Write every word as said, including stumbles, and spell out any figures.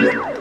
Yeah.